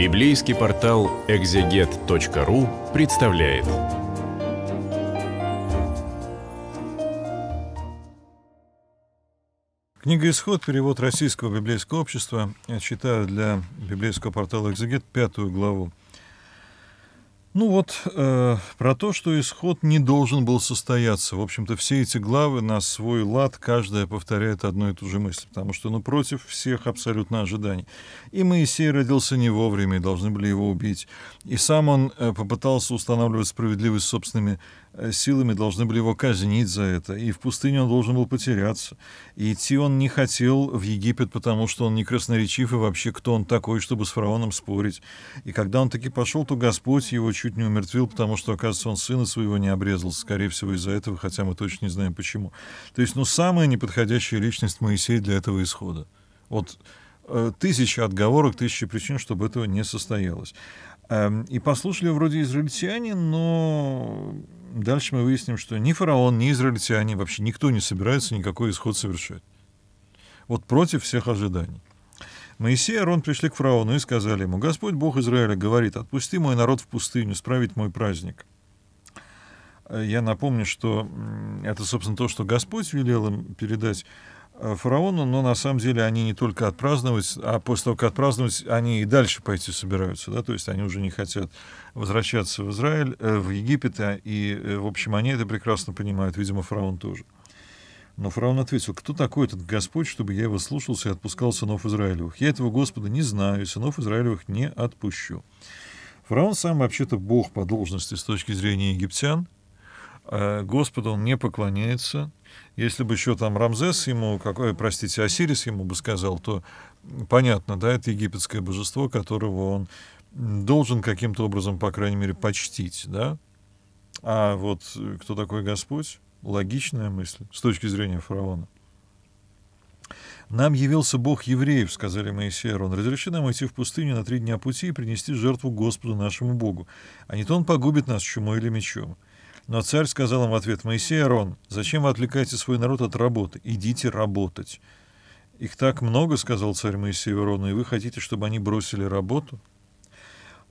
Библейский портал экзегет.ру представляет. Книга «Исход», перевод Российского библейского общества. Я читаю для библейского портала «Экзегет» 5 главу. Ну вот, про то, что исход не должен был состояться. В общем-то, все эти главы на свой лад, каждая повторяет одну и ту же мысль, потому что, ну, против всех абсолютно ожиданий. И Моисей родился не вовремя, и должны были его убить. И сам он попытался устанавливать справедливость собственными силами, должны были его казнить за это. И в пустыне он должен был потеряться. И идти он не хотел в Египет, потому что он не красноречив, и вообще кто он такой, чтобы с фараоном спорить. И когда он таки пошел, то Господь его чуть не умертвил, потому что, оказывается, он сына своего не обрезал, скорее всего, из-за этого, хотя мы точно не знаем, почему. То есть, ну, самая неподходящая личность Моисея для этого исхода. Вот тысячи отговорок, тысячи причин, чтобы этого не состоялось. И послушали вроде израильтяне, но дальше мы выясним, что ни фараон, ни израильтяне, вообще никто не собирается никакой исход совершать. Вот против всех ожиданий. Моисей и Аарон пришли к фараону и сказали ему: «Господь Бог Израиля говорит, отпусти мой народ в пустыню, справить мой праздник». Я напомню, что это, собственно, то, что Господь велел им передать фараону, но на самом деле они не только отпраздновать, а после того, как отпраздновать, они и дальше пойти собираются, да, то есть они уже не хотят возвращаться в Израиль, в Египет, и, в общем, они это прекрасно понимают, видимо, фараон тоже. Но фараон ответил: «Кто такой этот Господь, чтобы я его слушался и отпускал сынов Израилевых? Я этого Господа не знаю, и сынов Израилевых не отпущу». Фараон сам вообще-то бог по должности с точки зрения египтян. Господу он не поклоняется. Если бы еще там Рамзес ему, Осирис ему бы сказал, то понятно, да, это египетское божество, которого он должен каким-то образом, по крайней мере, почтить, да? А вот кто такой Господь? Логичная мысль с точки зрения фараона. «Нам явился Бог евреев, — сказали Моисей и Аарон, — разреши нам идти в пустыню на 3 дня пути и принести жертву Господу нашему Богу, а не то он погубит нас чумой или мечом». Но царь сказал им в ответ: «Моисей и Аарон, зачем вы отвлекаете свой народ от работы? Идите работать». «Их так много, — сказал царь Моисею и Аарону, — и вы хотите, чтобы они бросили работу?»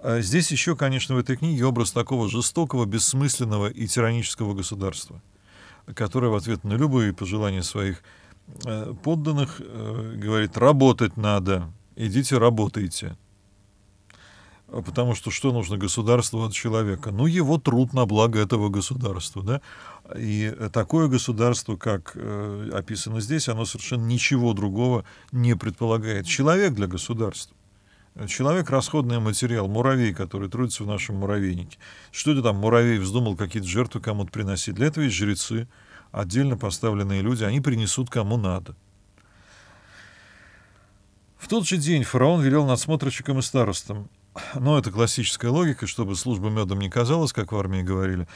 Здесь еще, конечно, в этой книге образ такого жестокого, бессмысленного и тиранического государства, которая в ответ на любые пожелания своих подданных говорит: «Работать надо, идите работайте». Потому что что нужно государству от человека? Ну, его труд на благо этого государства, да? И такое государство, как описано здесь, оно совершенно ничего другого не предполагает. Человек для государства. Человек — расходный материал, муравей, который трудится в нашем муравейнике. Что это там муравей вздумал какие-то жертвы кому-то приносить? Для этого есть жрецы, отдельно поставленные люди, они принесут кому надо. В тот же день фараон велел надсмотрщикам и старостам. Но это классическая логика, чтобы служба медом не казалась, как в армии говорили.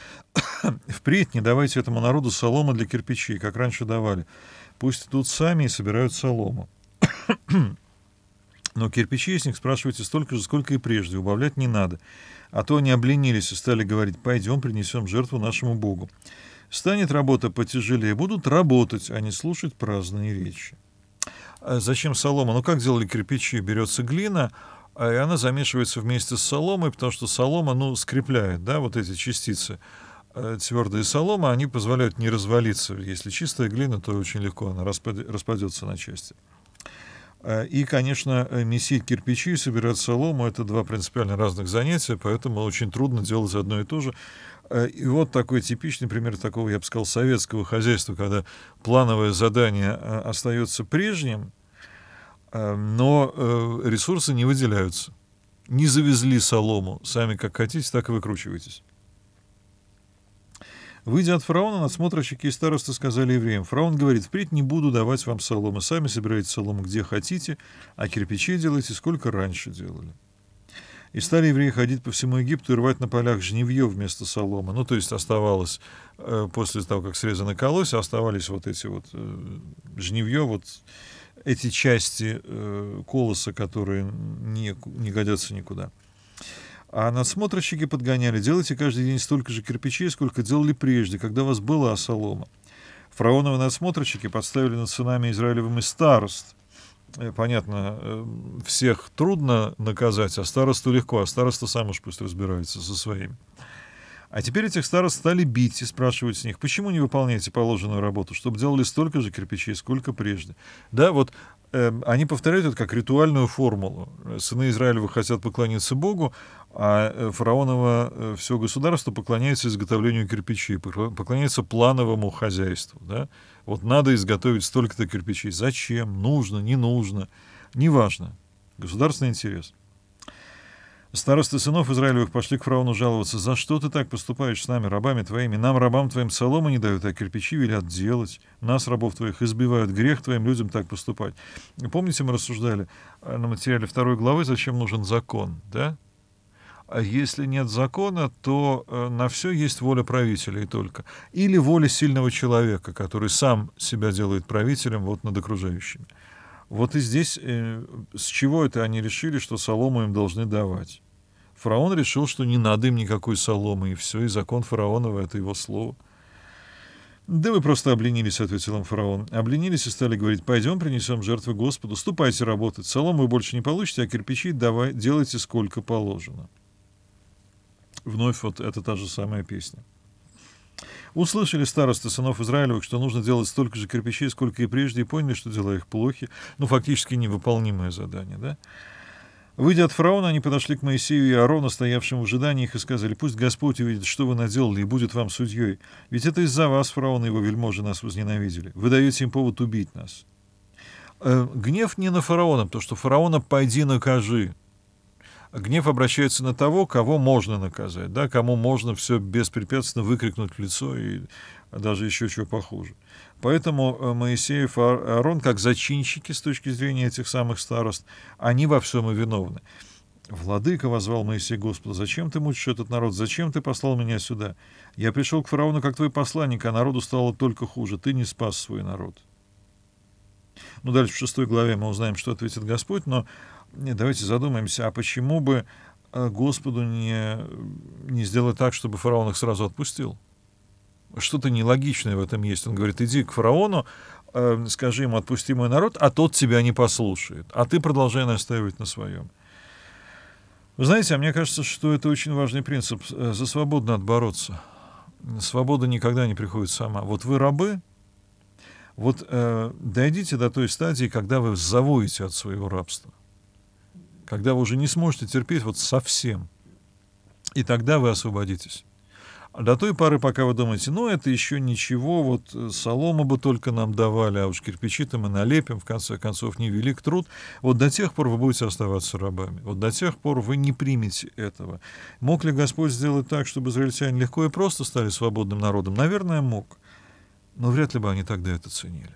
Впредь не давайте этому народу соломы для кирпичей, как раньше давали. Пусть идут сами и собирают солому. Но кирпичей из них спрашивайте столько же, сколько и прежде, убавлять не надо. А то они обленились и стали говорить: «Пойдем, принесем жертву нашему Богу». Станет работа потяжелее, будут работать, а не слушать праздные речи. А зачем солома? Ну, как делали кирпичи? Берется глина, и она замешивается вместе с соломой, потому что солома, ну, скрепляет, да, вот эти частицы. Твердые соломы, они позволяют не развалиться. Если чистая глина, то очень легко она распадется на части. И, конечно, месить кирпичи и собирать солому — это два принципиально разных занятия, поэтому очень трудно делать одно и то же. И вот такой типичный пример такого, я бы сказал, советского хозяйства, когда плановое задание остается прежним, но ресурсы не выделяются. Не завезли солому, сами как хотите, так и выкручивайтесь. Выйдя от фараона, надсмотрщики и старосты сказали евреям: «Фараон говорит: впредь не буду давать вам соломы, сами собираете солому где хотите, а кирпичей делайте, сколько раньше делали». И стали евреи ходить по всему Египту и рвать на полях жневье вместо соломы. Ну, то есть оставалось, после того, как срезано колосья, оставались вот эти вот жневье, вот эти части колоса, которые не годятся никуда. А надсмотрщики подгоняли: «Делайте каждый день столько же кирпичей, сколько делали прежде, когда у вас была солома». Фараоновы надсмотрщики подставили над сынами Израилевым и старост, понятно, всех трудно наказать, а старосту легко, а староста сам уж пусть разбирается со своими. А теперь этих старост стали бить и спрашивать с них, почему не выполняете положенную работу, чтобы делали столько же кирпичей, сколько прежде. Да, вот они повторяют это как ритуальную формулу. Сыны Израилевы хотят поклониться Богу, а фараоново все государство поклоняется изготовлению кирпичей, поклоняется плановому хозяйству. Да? Вот надо изготовить столько-то кирпичей. Зачем? Нужно, не нужно. Неважно. Государственный интерес. Старосты сынов Израилевых пошли к фараону жаловаться. «За что ты так поступаешь с нами, рабами твоими? Нам, рабам твоим, соломы не дают, а кирпичи велят делать. Нас, рабов твоих, избивают. Грех твоим людям так поступать». Помните, мы рассуждали на материале 2 главы, зачем нужен закон, да? А если нет закона, то на все есть воля правителя и только. Или воля сильного человека, который сам себя делает правителем вот над окружающими. Вот и здесь, с чего это они решили, что солому им должны давать? Фараон решил, что не надо им никакой соломы, и все, и закон фараонова — это его слово. «Да вы просто обленились», — ответил им фараон. «Обленились и стали говорить, пойдем принесем жертвы Господу, ступайте работать, солому вы больше не получите, а кирпичи давай, делайте сколько положено». Вновь вот это та же самая песня. Услышали старосты сынов Израилевых, что нужно делать столько же кирпичей, сколько и прежде, и поняли, что дела их плохи, ну, фактически невыполнимое задание, да? Выйдя от фараона, они подошли к Моисею и Аарону, стоявшим в ожидании их, и сказали, «Пусть Господь увидит, что вы наделали, и будет вам судьей, ведь это из-за вас фараон и его вельможи нас возненавидели, вы даете им повод убить нас». Гнев не на фараона, потому что фараона «пойди накажи». Гнев обращается на того, кого можно наказать, да, кому можно все беспрепятственно выкрикнуть в лицо и даже еще чего похуже. Поэтому Моисей и Аарон, как зачинщики с точки зрения этих самых старост, они во всем и виновны. «Владыка, — возвал Моисей Господа, — зачем ты мучишь этот народ? Зачем ты послал меня сюда? Я пришел к фараону как твой посланник, а народу стало только хуже. Ты не спас свой народ». Ну, дальше в 6 главе мы узнаем, что ответит Господь, но давайте задумаемся, а почему бы Господу не сделать так, чтобы фараон их сразу отпустил? Что-то нелогичное в этом есть. Он говорит, иди к фараону, скажи ему, отпусти мой народ, а тот тебя не послушает, а ты продолжай настаивать на своем. Вы знаете, а мне кажется, что это очень важный принцип. За свободу надо бороться. Свобода никогда не приходит сама. Вот вы рабы. Вот дойдите до той стадии, когда вы завоете от своего рабства, когда вы уже не сможете терпеть вот совсем, и тогда вы освободитесь. А до той поры, пока вы думаете, ну, это еще ничего, вот солому бы только нам давали, а уж кирпичи-то мы налепим, в конце концов, невелик труд, вот до тех пор вы будете оставаться рабами, вот до тех пор вы не примете этого. Мог ли Господь сделать так, чтобы израильтяне легко и просто стали свободным народом? Наверное, мог. Но вряд ли бы они тогда это ценили.